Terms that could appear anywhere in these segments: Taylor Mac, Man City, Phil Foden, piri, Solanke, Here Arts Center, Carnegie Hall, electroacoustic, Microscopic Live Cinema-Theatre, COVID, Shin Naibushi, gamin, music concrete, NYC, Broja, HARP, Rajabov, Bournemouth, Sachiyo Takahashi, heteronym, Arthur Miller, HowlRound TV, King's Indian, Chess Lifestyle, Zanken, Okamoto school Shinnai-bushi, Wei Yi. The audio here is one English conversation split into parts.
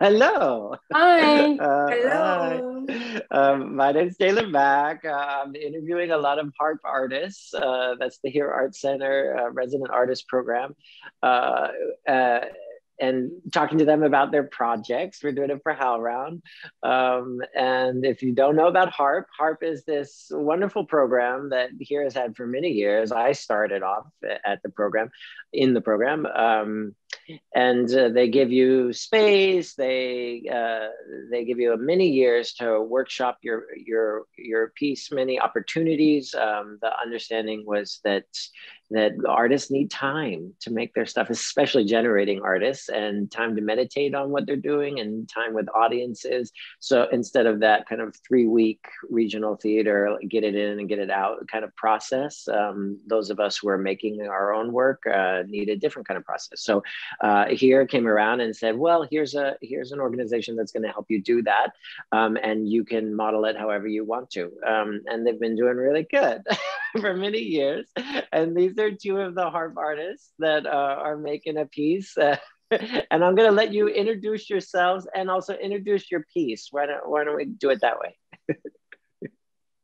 Hello. Hi. Hello. Hi. My name is Taylor Mac. I'm interviewing a lot of HARP artists. That's the Here Arts Center resident artist program. And talking to them about their projects. We're doing it for HowlRound. And if you don't know about HARP, HARP is this wonderful program that Here has had for many years. I started off at the program, they give you space. They give you many years to workshop your piece, many opportunities. The understanding was that artists need time to make their stuff, especially generating artists, and time to meditate on what they're doing and time with audiences. So instead of that kind of 3-week regional theater, like get it in and get it out kind of process, those of us who are making our own work need a different kind of process. So Here came around and said, well, here's an organization that's gonna help you do that. And you can model it however you want to. And they've been doing really good for many years. And these are two of the HARP artists that are making a piece. And I'm gonna let you introduce yourselves and also introduce your piece. Why don't we do it that way?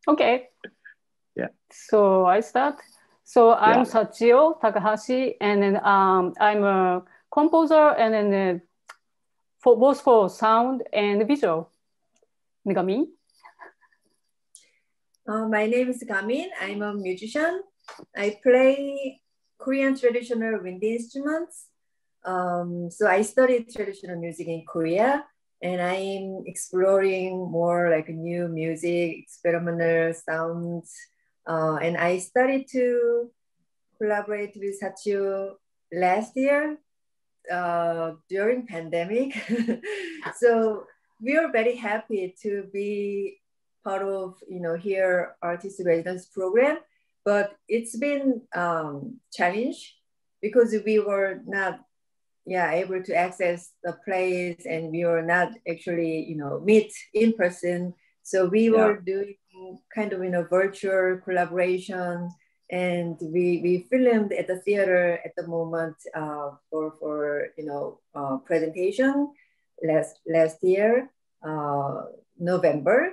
Okay. Yeah. So I start. So I'm Sachiyo Takahashi, and then I'm a composer, and then both for sound and visual. Gamin. My name is Gamin. I'm a musician. I play Korean traditional wind instruments. So I studied traditional music in Korea, and I'm exploring more like new music, experimental sounds. And I started to collaborate with Sachiyo last year during pandemic. So we are very happy to be part of, Here Artist Residence Program, but it's been challenge because we were not able to access the place, and we were not actually, meet in person. So we were doing kind of virtual collaboration, and we filmed at the theater at the moment for presentation last year, November.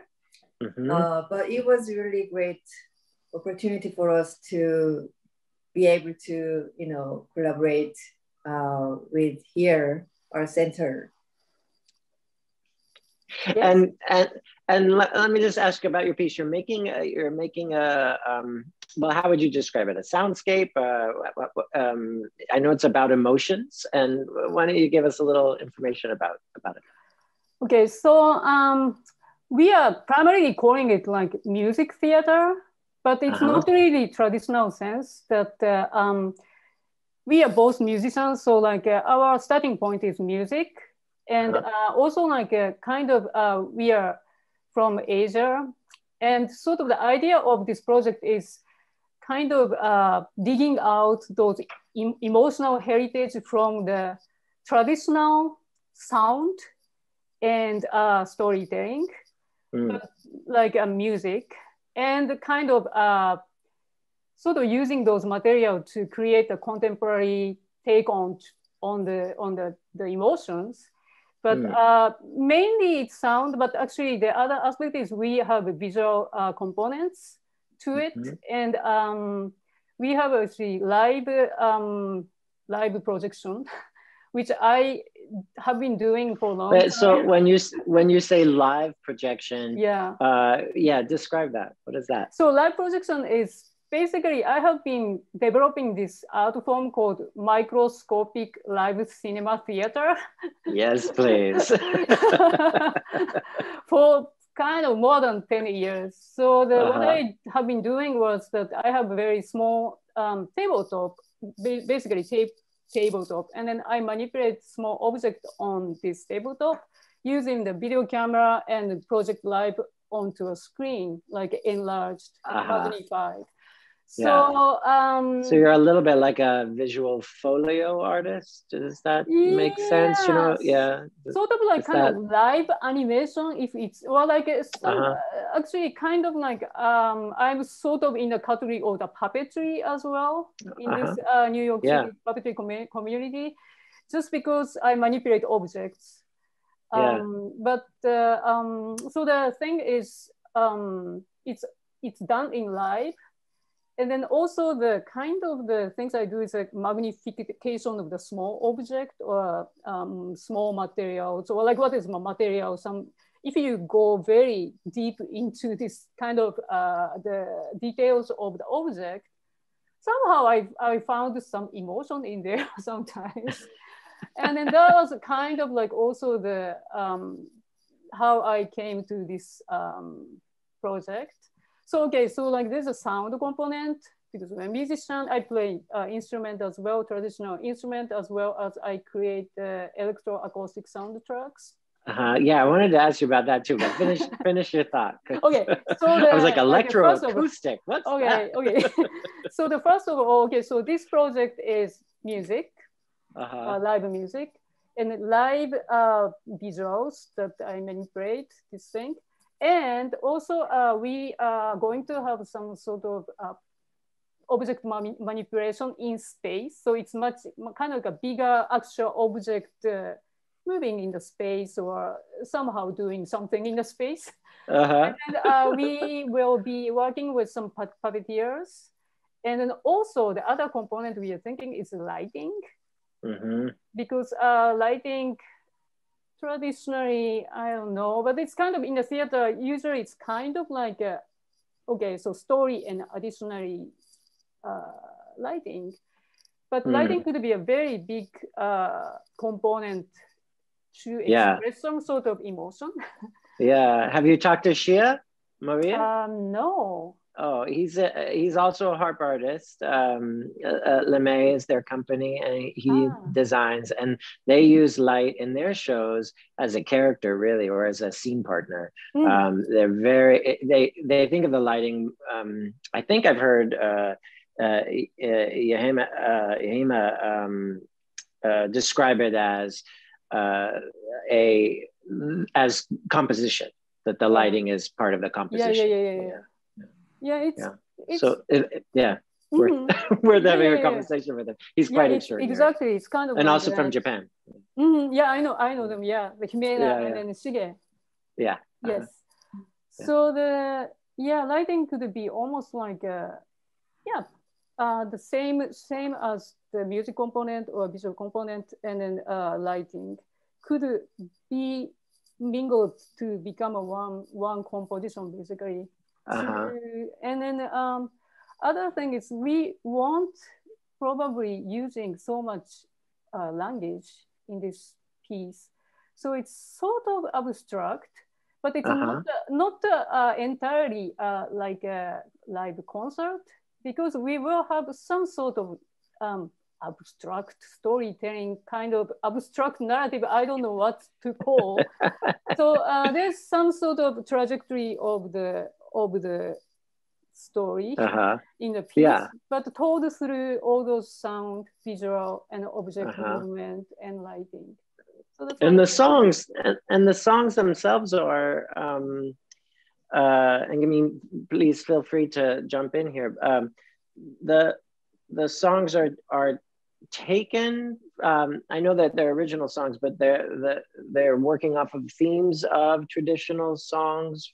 Mm-hmm. But it was really great opportunity for us to be able to collaborate with Here Arts Center. Yes. And let me just ask about your piece. You're making a well, how would you describe it? A soundscape? I know it's about emotions, and why don't you give us a little information about it? Okay, so we are primarily calling it like music theater, but it's not really traditional sense that we are both musicians. So like our starting point is music. And also like a kind of, we are from Asia, and sort of the idea of this project is kind of digging out those emotional heritage from the traditional sound and storytelling, like music, and kind of sort of using those material to create a contemporary take on the emotions. But mainly it's sound, but actually the other aspect is we have visual components to it. And we have actually live projection, which I have been doing for a long time. So when you say live projection, describe that. What is that? So live projection is basically, I have been developing this art form called microscopic live cinema theater. Yes, please. For kind of more than 10 years. So what I have been doing was that I have a very small tabletop, basically tabletop, and then I manipulate small objects on this tabletop using the video camera and project live onto a screen, like enlarged, magnified. So, so you're a little bit like a visual folio artist. Does that make sense? Sort of like kind of live animation, if it's actually kind of like I'm sort of in the category of the puppetry as well in this New York City puppetry community, just because I manipulate objects. Yeah. So the thing is, it's done in live. And then also the kind of the things I do is like magnification of the small object or small materials, or like what is my material? If you go very deep into this kind of the details of the object, somehow I found some emotion in there sometimes. And then that was kind of like also the, how I came to this project. So, okay, so like there's a sound component because I'm a musician, I play instrument as well, traditional instrument, as well as I create electroacoustic soundtracks. Yeah, I wanted to ask you about that too, but finish your thought. Okay, so the, I was like electroacoustic, what's okay, that? Okay, so the first of all, okay, so this project is music, live music, and live visuals that I manipulate this thing. And also we are going to have some sort of object manipulation in space. So it's much kind of like a bigger actual object moving in the space or somehow doing something in the space. And then, we will be working with some puppeteers. And then also the other component we are thinking is lighting. Because lighting, traditionally, I don't know, but it's kind of in the theater, usually it's kind of like, okay, so story and additionally lighting. But lighting could be a very big component to express some sort of emotion. Have you talked to Shia, Maria? No. Oh, he's also a harp artist. LeMay is their company, and he designs, and they use light in their shows as a character, really, or as a scene partner. They're very, they think of the lighting. I think I've heard Yahima describe it as composition, that the lighting is part of the composition. We're having a conversation with him. He's quite extraordinary. Exactly, it's kind of, and like also that. From Japan. Yeah, I know them. Yeah, like Himena and then Shige. Yeah. Yes. So the lighting could be almost like the same as the music component or visual component, and then lighting could be mingled to become a one composition basically. So, and then other thing is we won't probably using so much language in this piece. So it's sort of abstract, but it's not entirely like a live concert, because we will have some sort of abstract storytelling, kind of abstract narrative. I don't know what to call. So there's some sort of trajectory of the story in the piece, but told through all those sound, visual, and object movement and lighting. So that's and the songs themselves are. And I mean, please feel free to jump in here. The songs are taken. I know that they're original songs, but they're working off of themes of traditional songs.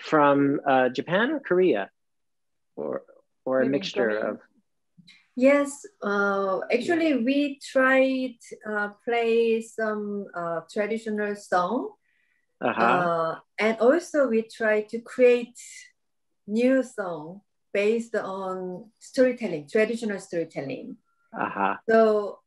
From Japan or Korea, or a mixture of? Yes, actually we tried play some traditional song, and also we tried to create new song based on storytelling, traditional storytelling. So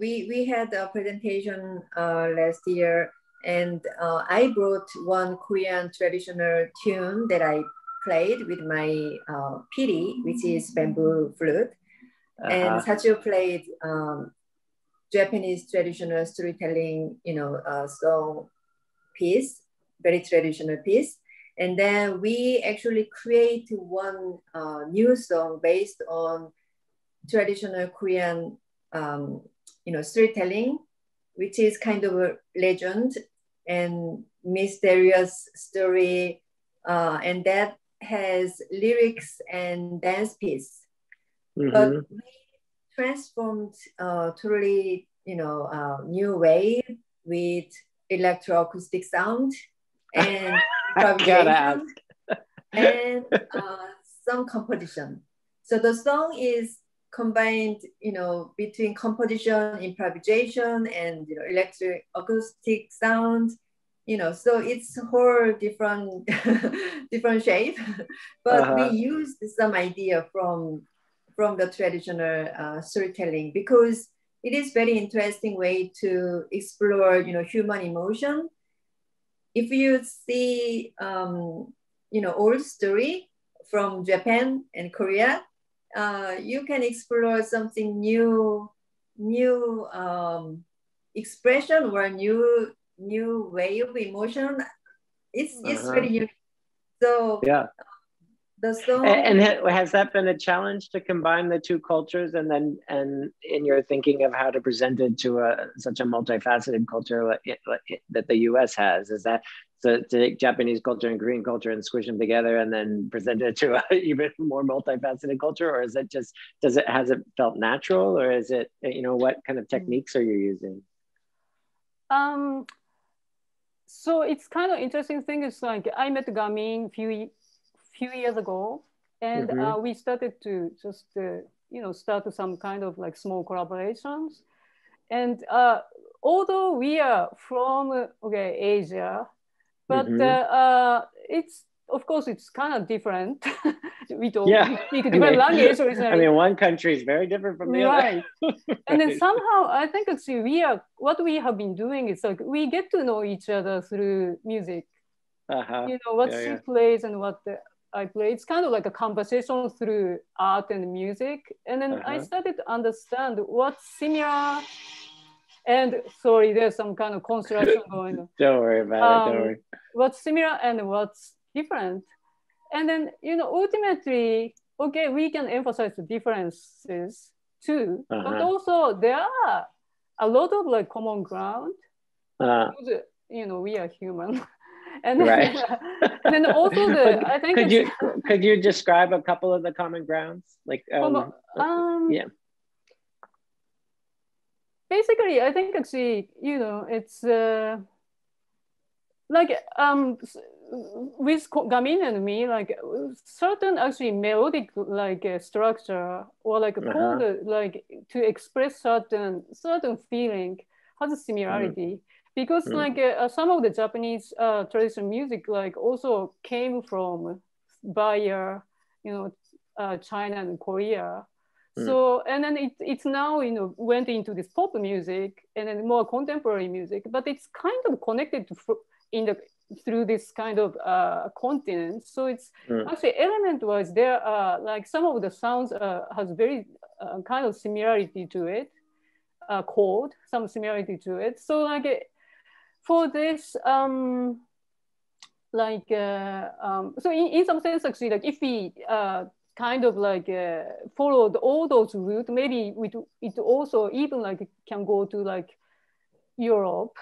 we had a presentation last year, and I brought one Korean traditional tune that I played with my piri, which is bamboo flute. And Sachiyo played Japanese traditional storytelling, song piece, very traditional piece. And then we actually create one new song based on traditional Korean, storytelling, which is kind of a legend and mysterious story, and that has lyrics and dance piece. But we transformed totally, new way with electroacoustic sound and vibration and some composition. So the song is combined, you know, between composition, improvisation, and you know, electric acoustic sound, you know, so it's a whole different different shape. But we used some idea from the traditional storytelling, because it is very interesting way to explore, you know, human emotion. If you see, you know, old story from Japan and Korea, you can explore something new expression or new way of emotion. It's very unique. So yeah. The song and has that been a challenge to combine the two cultures, and then in your thinking of how to present it to such a multifaceted culture that the U.S. has? Is that to take Japanese culture and Korean culture and squish them together and then present it to an even more multifaceted culture, or is it just has it felt natural, or is it, you know, what kind of techniques are you using? So it's kind of interesting thing is, like, I met Gamin a few years ago, and we started to just you know, start some kind of like small collaborations. And although we are from Asia, but it's, of course, it's kind of different. We don't speak different language. Originally. I mean, one country is very different from the other. Right. And then somehow, I think actually we are, what we have been doing is like, we get to know each other through music. You know, what she plays and what I play. It's kind of like a conversation through art and music. And then I started to understand what's similar. And sorry, there's some kind of construction going on. Don't worry about it, don't worry. What's similar and what's different. And then, you know, ultimately, okay, we can emphasize the differences too. But also there are a lot of like common ground. Because, you know, we are human. And then, and then also the, I think could you describe a couple of the common grounds, like basically I think actually, you know, it's like with Gamin and me, like certain actually melodic like structure or like chord, like to express certain feeling has a similarity. Because like some of the Japanese traditional music like also came from via, you know, China and Korea. So, and then it's now, you know, went into this pop music and then more contemporary music, but it's kind of connected to through this kind of continent. So it's actually element wise, there are like some of the sounds has very kind of similarity to it, chord, some similarity to it. So like for this, so in some sense, actually, like if we kind of like followed all those routes, maybe it also even like can go to like Europe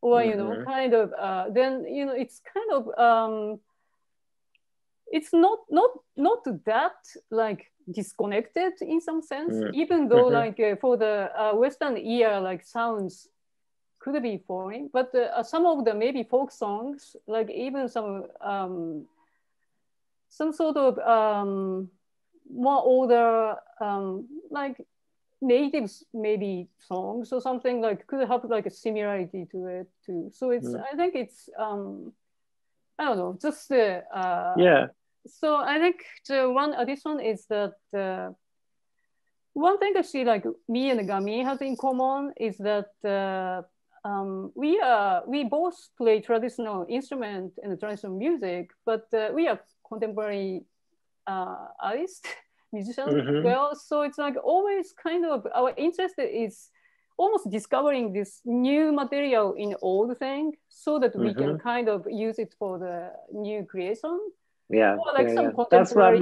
or, you know, kind of, then, you know, it's kind of, it's not that like disconnected in some sense, even though like for the Western ear, like sounds could be foreign, but some of the maybe folk songs, like even some sort of more older, like natives maybe songs or something, like could have like a similarity to it too. So it's, I think it's, I don't know, just the, So I think the one addition is that one thing actually like me and Gamin has in common is that we both play traditional instrument and traditional music, but we are contemporary artists, musicians as well. So it's like always kind of our interest is almost discovering this new material in old thing so that we can kind of use it for the new creation. That's what that's what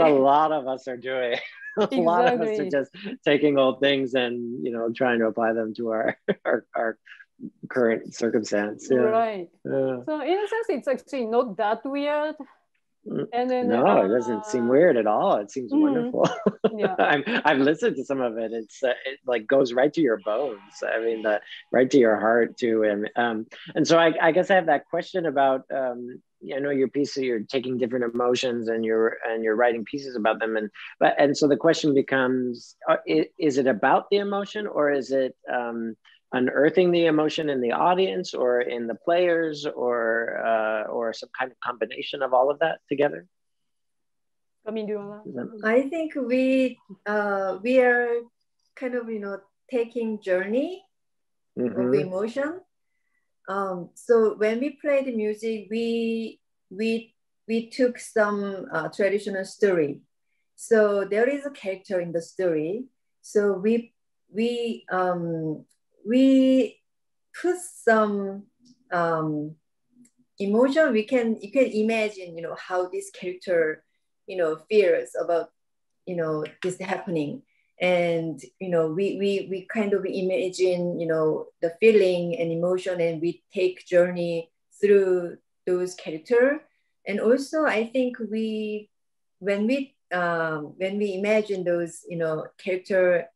a lot of us are doing. A lot of us are just taking old things and, you know, trying to apply them to our current circumstance. So in a sense, it's actually not that weird. And then no, it doesn't seem weird at all. It seems wonderful. Yeah. I've listened to some of it. It's it like goes right to your bones. I mean, right to your heart too. And so I guess I have that question about I know your piece. You're taking different emotions and you're writing pieces about them. And so the question becomes: is it about the emotion, or is it unearthing the emotion in the audience or in the players, or some kind of combination of all of that together? I think we are kind of taking journey of emotion. So when we play the music, we took some traditional story. So there is a character in the story. So we put some emotion. You can imagine how this character feels about this happening, and we kind of imagine the feeling and emotion, and we take journey through those characters. And also I think when we imagine those character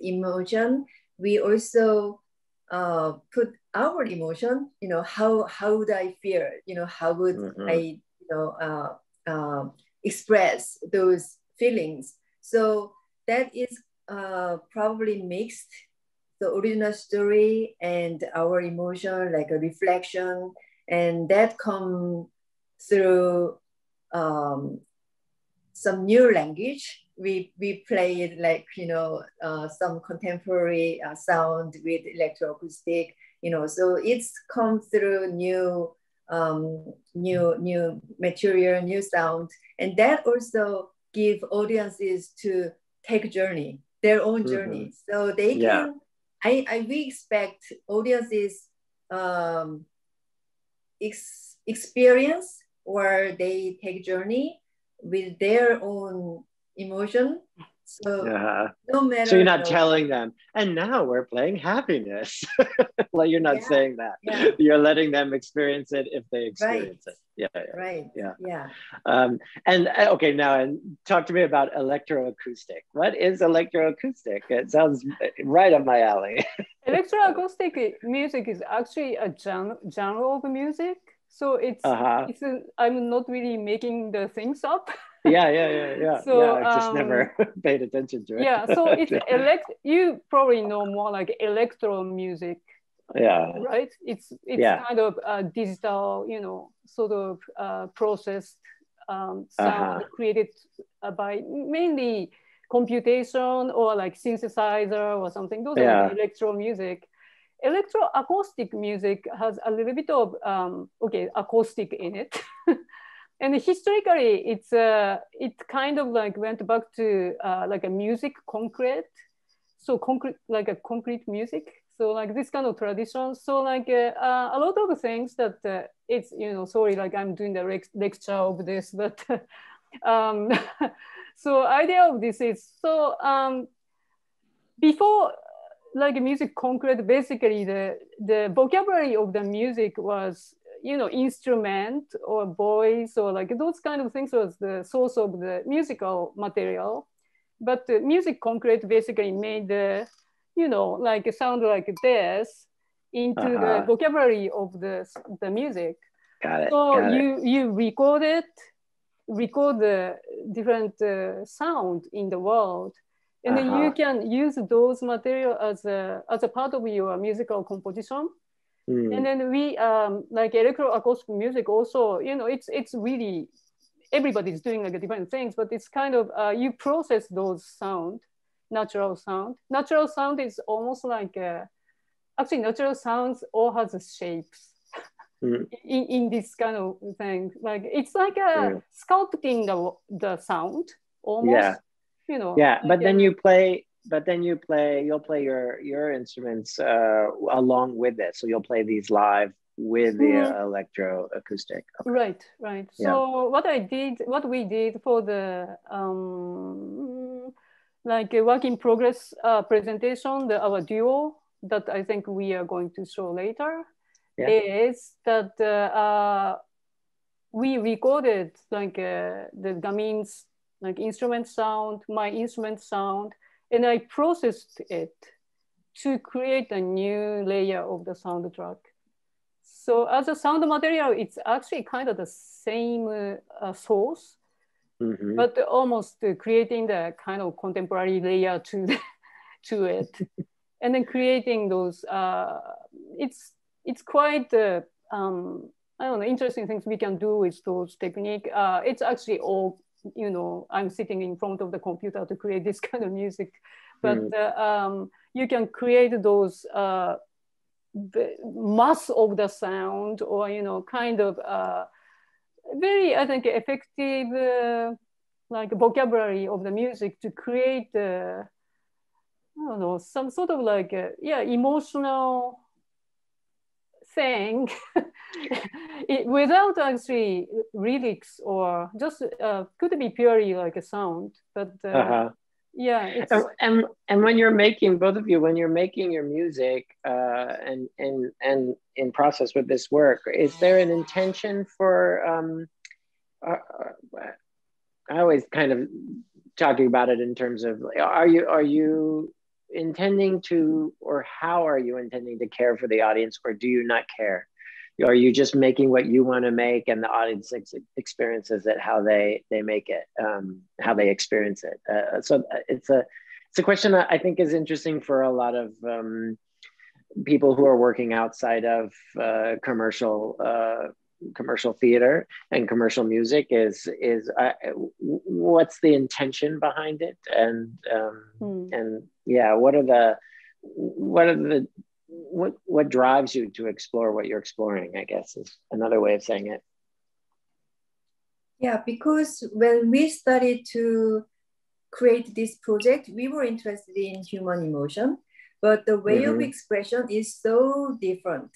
emotion, we also put our emotion, how would I feel, how would I express those feelings. So that is probably mixed the original story and our emotion, like a reflection, and that come through some new language. We played like some contemporary sound with electroacoustic, so it's come through new material, new sound, and that also give audiences to take journey, their own journey. So they can, we expect audiences experience, or they take journey with their own emotion. So no matter. So you're not telling them, and now we're playing happiness. Like you're not saying that. Yeah. You're letting them experience it if they experience it. And okay, now talk to me about electroacoustic. What is electroacoustic? It sounds right up my alley. Electroacoustic music is actually a genre of music, so it's, I'm not really making the things up. So I just never paid attention to it. So it's you probably know more like electro music. It's kind of a digital, sort of processed sound created by mainly computation or like synthesizer or something. Those are the electro music. Electroacoustic music has a little bit of acoustic in it. And historically, it kind of like went back to like a music concrete, so concrete, like a concrete music. So like this kind of tradition. So like a lot of things that it's, sorry, like I'm doing the lecture of this, but so idea of this is, so before like music concrete, basically the vocabulary of the music was, instrument or voice or like those kind of things was the source of the musical material. But the music concrete basically made the, like it sound like this into the vocabulary of the music. You record the different sound in the world, and then you can use those material as a part of your musical composition. And then we like electroacoustic music also, it's really everybody's doing like different things, but it's kind of you process those sound. Natural sound is almost like actually natural sounds all has shapes in this kind of thing. Like it's like a sculpting the sound almost. But then you play. You'll play your instruments along with it. So you'll play these live with the electroacoustic. Okay. Right. Yeah. So what we did for the like a work in progress presentation, our duo that I think we are going to show later, is that we recorded like the gamin's like instrument sound, my instrument sound, and I processed it to create a new layer of the soundtrack. So as a sound material, it's actually kind of the same source, mm-hmm. but almost creating the kind of contemporary layer to it, and then creating those. It's quite I don't know, interesting things we can do with those technique. It's actually all, you know, I'm sitting in front of the computer to create this kind of music, but you can create those the mass of the sound, or, you know, kind of very, I think, effective like vocabulary of the music to create, I don't know, some sort of like, yeah, emotional thing it, without actually lyrics, or just could be purely like a sound, but yeah. It's... And when you're making, both of you, when you're making your music and in process with this work, is there an intention for, I always kind of talking about it in terms of, are you intending to, or how are you intending to care for the audience, or do you not care? Are you just making what you want to make, and the audience experiences it how they make it, how they experience it? So it's a question that I think is interesting for a lot of people who are working outside of commercial theater and commercial music. Is what's the intention behind it, and yeah, what drives you to explore what you're exploring, I guess, is another way of saying it. Yeah, because when we started to create this project, we were interested in human emotion, but the way of expression is so different,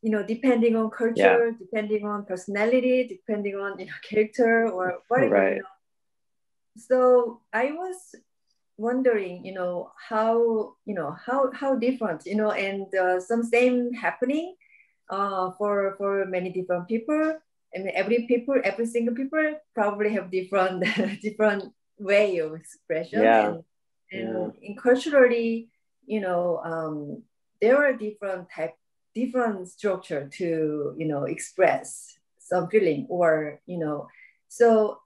you know, depending on culture, depending on personality, depending on, you know, character or whatever. Right. You know. So I was wondering, you know, how different, you know, and some same happening for many different people, and every single people probably have different different way of expression, and culturally, you know, there are different structure to, you know, express some feeling, or, you know, so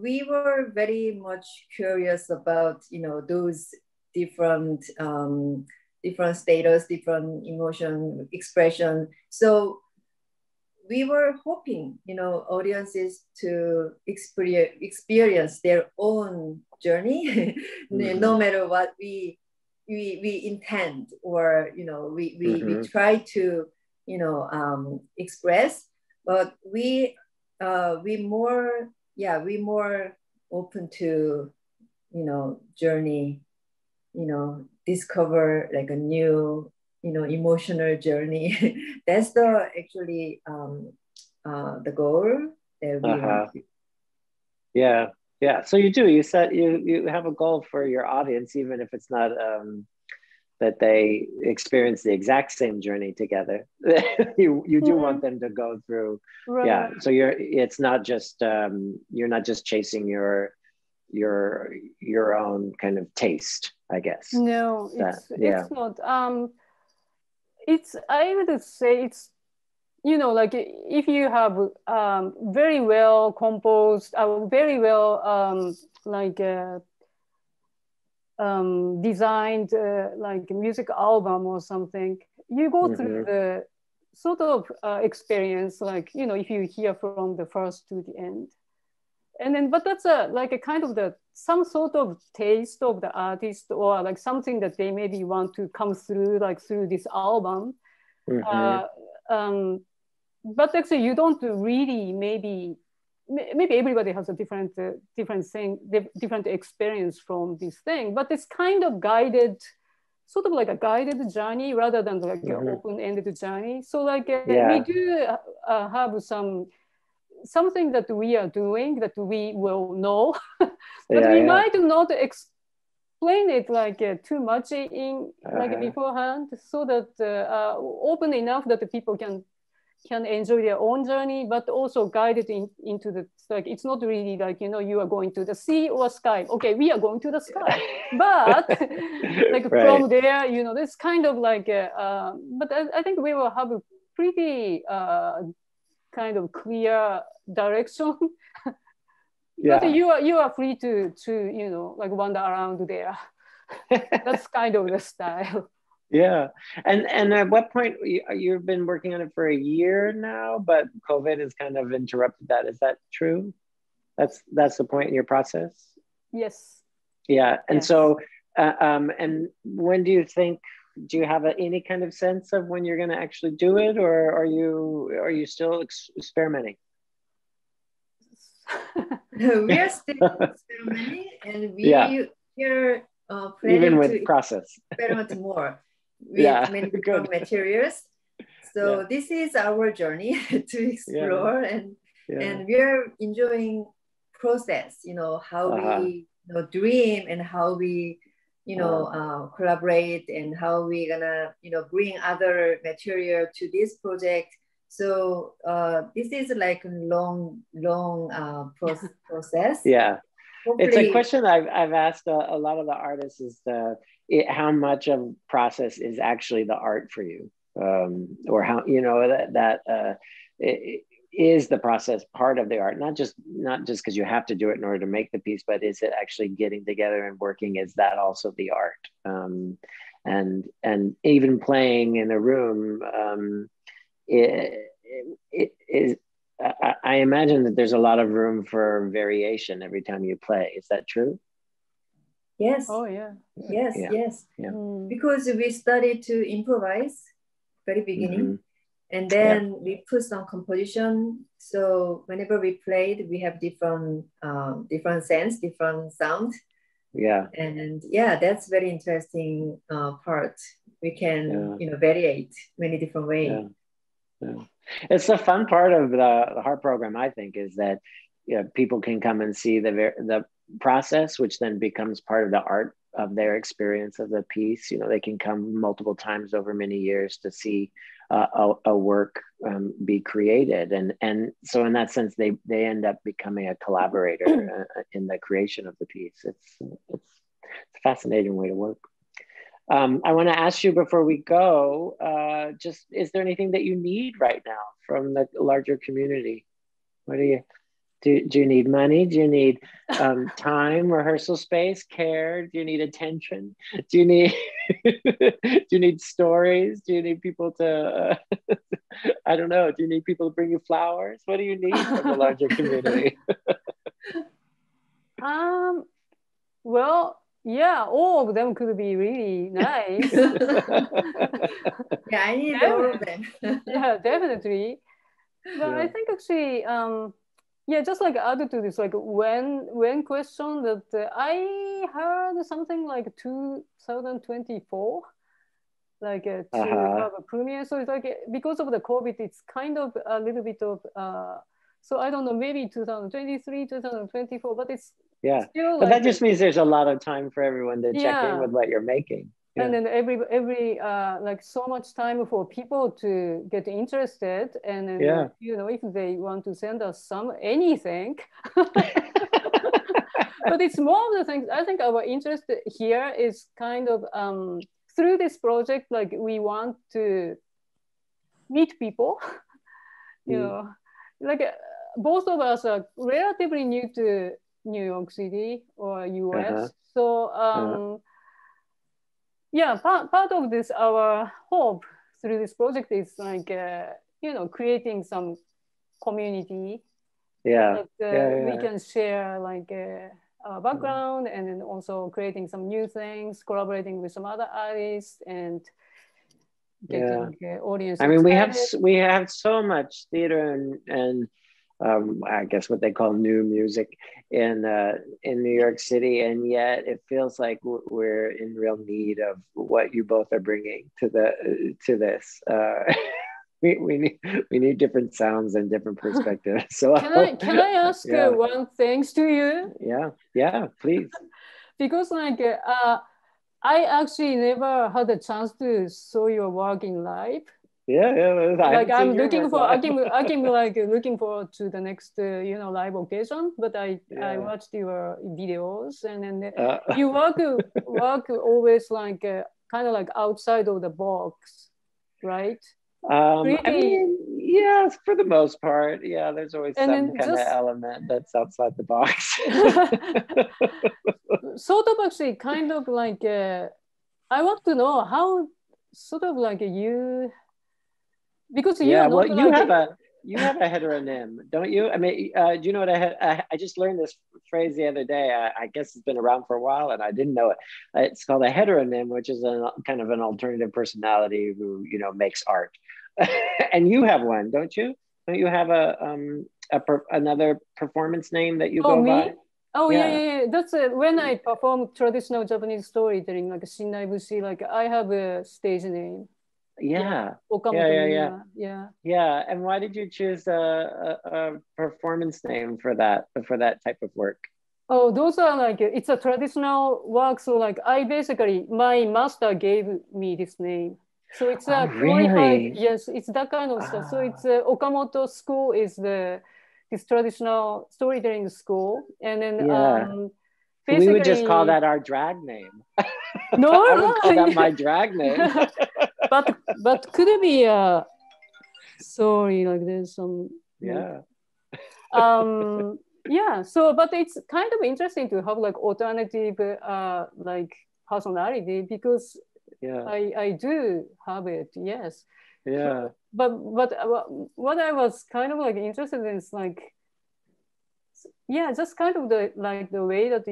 we were very much curious about, you know, those different different status, different emotion expression. So we were hoping, you know, audiences to experience their own journey, no matter what we intend, or, you know, we try to, you know, express, but we more open to, you know, journey, you know, discover like a new, you know, emotional journey. That's the actually the goal that we want to. Yeah. So you do. You set. You have a goal for your audience, even if it's not that they experience the exact same journey together. you do want them to go through. Right. Yeah. So it's not just you're not just chasing your own kind of taste, I guess. No, it's not. It's, I would say it's, you know, like if you have very well composed, very well designed like music album or something, you go through the sort of experience, like, you know, if you hear from the first to the end, and then, but that's a kind of some sort of taste of the artist, or like something that they maybe want to come through, like through this album. But actually, you don't really maybe everybody has a different experience from this thing, but it's kind of guided, sort of like a guided journey rather than like an open-ended journey. So like we do have something that we are doing that we will know, but we might not explain it like too much in like beforehand, so that open enough that the people can can enjoy their own journey, but also guided into the, like, it's not really like, you know, you are going to the sea or sky. Okay, we are going to the sky, but like right. from there, you know, this kind of like, but I think we will have a pretty kind of clear direction. Yeah. But you are free to, you know, like wander around there. That's kind of the style. Yeah, and at what point, you've been working on it for a year now, but COVID has kind of interrupted that. Is that true? That's the point in your process? Yes. Yeah, and yes. So, and when do you think, do you have any kind of sense of when you're going to actually do it, or are you still experimenting? We are still experimenting, and we are planning even with to process experiment more. With many different materials. So this is our journey to explore, and we are enjoying process, you know, how we, you know, dream, and how we, you know, collaborate, and how we gonna, you know, bring other material to this project. So this is like a long process. Yeah. Hopefully. It's a question I've asked a lot of the artists, is how much of process is actually the art for you, or how, you know, is the process part of the art, not just because you have to do it in order to make the piece, but is it actually getting together and working? Is that also the art? And even playing in a room, it is. I imagine that there's a lot of room for variation every time you play. Is that true? Yes. Oh, yeah. Yes, yes. Yeah. Because we started to improvise very beginning, and then we put some composition. So whenever we played, we have different sense, different sound. Yeah. And yeah, that's very interesting part. We can, you know, variate many different ways. Yeah. Yeah. It's the fun part of the HARP program, I think, is that, you know, people can come and see the process, which then becomes part of the art of their experience of the piece. You know, they can come multiple times over many years to see a work be created, and so in that sense, they end up becoming a collaborator in the creation of the piece. It's a fascinating way to work. I want to ask you before we go, just, is there anything that you need right now from the larger community? What do you, do you need money? Do you need time, rehearsal space, care? Do you need attention? Do you need, stories? Do you need people to, I don't know, do you need people to bring you flowers? What do you need from the larger community? Well, yeah, all of them could be really nice. Yeah, I need all of them. Yeah, definitely. But I think actually, yeah, just like added to this, like when question that I heard something like 2024, like to have a premiere. So it's like, because of the COVID, it's kind of a little bit of, so I don't know, maybe 2023, 2024, but it's, yeah, still, but like, that just means there's a lot of time for everyone to check in with what you're making. Yeah. And then every like so much time for people to get interested, and then, you know, if they want to send us anything. But it's more of the things, I think our interest here is kind of through this project, like we want to meet people, you know, like both of us are relatively new to New York City or US. So yeah, part of this, our hope through this project is like, you know, creating some community that we can share like our background, and then also creating some new things, collaborating with some other artists, and getting audience. I mean, we have so much theater and I guess what they call new music in New York City, and yet it feels like we're in real need of what you both are bringing to this. We need different sounds and different perspectives. So can I ask one thing to you? Yeah, please. Because like I actually never had a chance to show your work in live. Like I'm looking for, I can be like looking forward to the next, you know, live occasion. But I watched your videos, and then you work always like kind of like outside of the box, right? Really? I mean, yes, for the most part, yeah. There's always and some kind of element that's outside the box. Sort of actually, kind of like I want to know how sort of like you. Because you have a heteronym, don't you? I mean, do you know what I just learned this phrase the other day. I guess it's been around for a while, and I didn't know it. It's called a heteronym, which is a kind of an alternative personality who, you know, makes art. And you have one, don't you? Don't you have another performance name that you go by? Oh yeah, yeah, yeah. That's when I perform traditional Japanese storytelling, like Shin Naibushi. Like I have a stage name. Yeah. Yeah. And why did you choose a performance name for that type of work? Oh, those are like it's a traditional work. So like I basically my master gave me this name. So it's a qualified. Yes, it's that kind of stuff. So it's Okamoto school is this traditional storytelling school, and then. Yeah. We would just call that our drag name. No, I would call that my drag name. But could it be a story like there's some yeah. So, but it's kind of interesting to have like alternative like personality because I do have it. Yes. Yeah. But what I was kind of like interested in is like. Yeah, just kind of the way that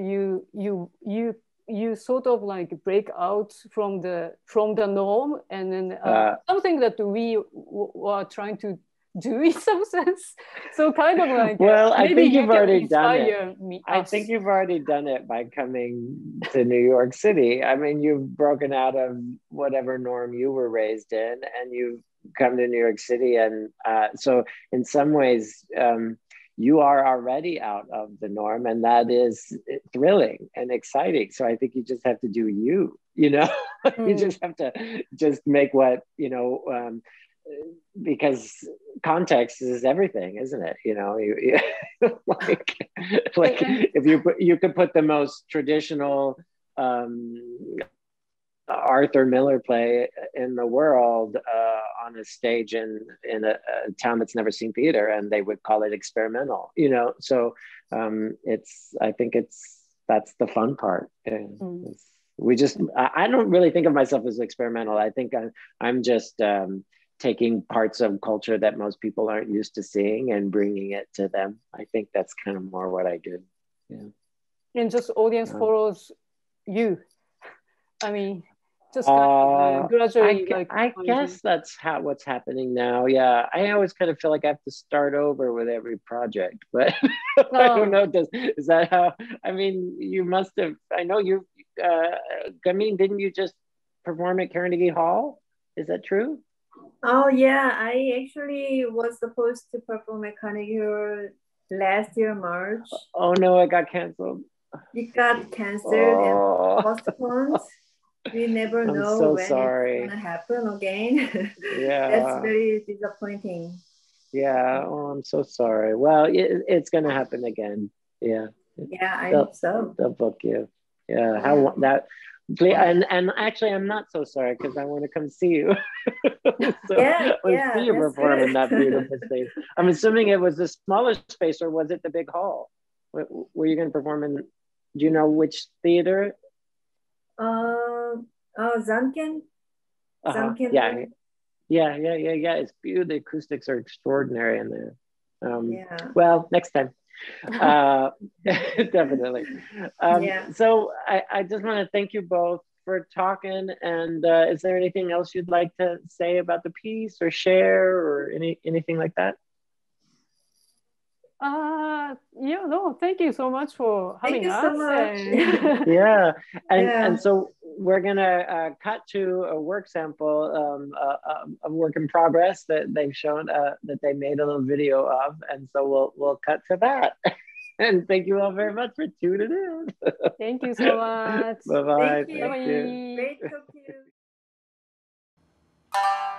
you sort of like break out from the norm, and then something that we were trying to do in some sense. So kind of like well, I think you've already done it. I think you've already done it by coming to New York City. I mean, you've broken out of whatever norm you were raised in, and you've come to New York City, and so in some ways. You are already out of the norm, and that is thrilling and exciting. So I think you just have to do you know, you just have to make what, you know, because context is everything, isn't it? You know, you like if you could put the most traditional Arthur Miller play in the world on a stage in a town that's never seen theater, and they would call it experimental, you know. So that's the fun part. I don't really think of myself as experimental. I think I'm just taking parts of culture that most people aren't used to seeing and bringing it to them. I think that's kind of more what I do. Yeah. And just audience follows you. I mean, just kind of, gradually. I guess that's what's happening now. Yeah, I always kind of feel like I have to start over with every project, but I don't know. Is that how? I mean, you must have. I know you. Gamin, didn't you just perform at Carnegie Hall? Is that true? Oh yeah, I actually was supposed to perform at Carnegie Hall last year, March. Oh no, it got canceled. It got canceled and postponed. We never know when it's gonna happen again. Yeah, that's very disappointing. Yeah, oh, I'm so sorry. Well, it's gonna happen again. Yeah. Yeah, I hope so. They'll book you. Yeah. How that? Please, and actually, I'm not so sorry because I want to come see you. See you perform in that beautiful space. I'm assuming it was the smaller space, or was it the big hall? Were you going to perform in? Do you know which theater? Zanken. Zanken. Yeah. It's beautiful. The acoustics are extraordinary in there. Well, next time. Definitely. So I just want to thank you both for talking. And is there anything else you'd like to say about the piece or share or anything like that? Yeah, no, thank you so much for having us. Thank you so much. And so we're gonna cut to a work sample, a work in progress that they've shown, that they made a little video of, and so we'll cut to that. And thank you all very much for tuning in. Thank you so much. Bye bye. Thank you. Great talk to you.